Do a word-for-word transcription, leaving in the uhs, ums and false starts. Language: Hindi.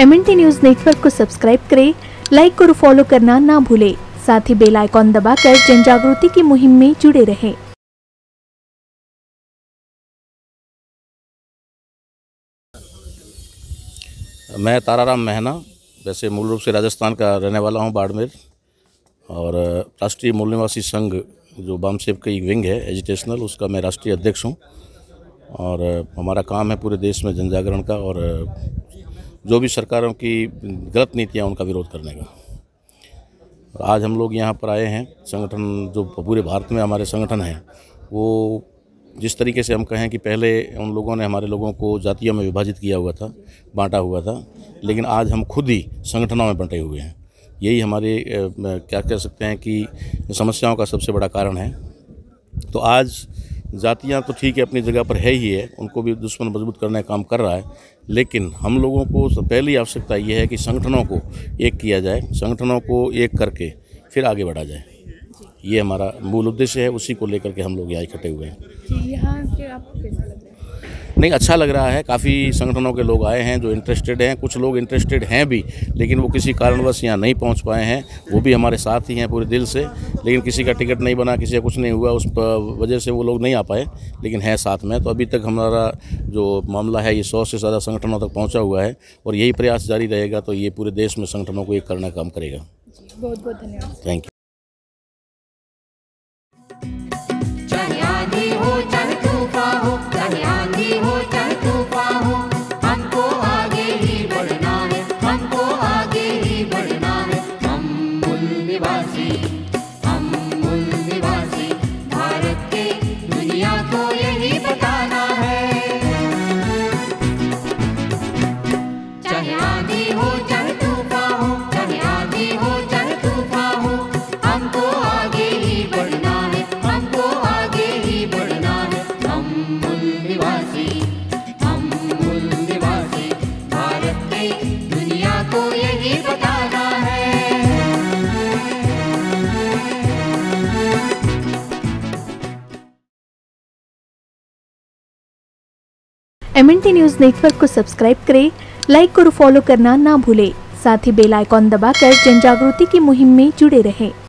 एमएनटी न्यूज़ नेटवर्क को सब्सक्राइब करें, लाइक और फॉलो करना ना भूलें। साथ ही बेल आइकॉन दबाकर जन जागृति की मुहिम में जुड़े रहें। मैं ताराराम मेहना, वैसे मूल रूप से राजस्थान का रहने वाला हूं, बाड़मेर, और राष्ट्रीय मूलनिवासी संघ जो बाम सेव का एक विंग है एजुटेशनल, उसका मैं राष्ट्रीय अध्यक्ष हूं। और हमारा काम है पूरे देश में जनजागरण का और जो भी सरकारों की गलत नीतियां उनका विरोध करने का। और आज हम लोग यहाँ पर आए हैं, संगठन जो पूरे भारत में हमारे संगठन हैं, वो जिस तरीके से हम कहें कि पहले उन लोगों ने हमारे लोगों को जातियों में विभाजित किया हुआ था, बांटा हुआ था, लेकिन आज हम खुद ही संगठनों में बंटे हुए हैं। यही हमारे क्या कह सकते हैं कि समस्याओं का सबसे बड़ा कारण है। तो आज जातियाँ तो ठीक है अपनी जगह पर है ही है, उनको भी दुश्मन मजबूत करने का काम कर रहा है, लेकिन हम लोगों को पहली आवश्यकता ये है कि संगठनों को एक किया जाए, संगठनों को एक करके फिर आगे बढ़ा जाए। ये हमारा मूल उद्देश्य है, उसी को लेकर के हम लोग यहाँ इकट्ठे हुए हैं। यहाँ के आपको कैसा लग रहा है? नहीं, अच्छा लग रहा है। काफ़ी संगठनों के लोग आए हैं जो इंटरेस्टेड हैं, कुछ लोग इंटरेस्टेड हैं भी, लेकिन वो किसी कारणवश यहाँ नहीं पहुँच पाए हैं। वो भी हमारे साथ ही हैं पूरे दिल से, लेकिन किसी का टिकट नहीं बना, किसी का कुछ नहीं हुआ, उस वजह से वो लोग नहीं आ पाए, लेकिन हैं साथ में। तो अभी तक हमारा जो मामला है ये सौ से ज़्यादा संगठनों तक पहुँचा हुआ है और यही प्रयास जारी रहेगा, तो ये पूरे देश में संगठनों को एक करने का काम करेगा। बहुत बहुत धन्यवाद, thank you. MNT news network को सब्सक्राइब करें, लाइक और फॉलो करना ना भूलें। साथ ही बेल आइकॉन दबाकर जन जागृति की मुहिम में जुड़े रहें।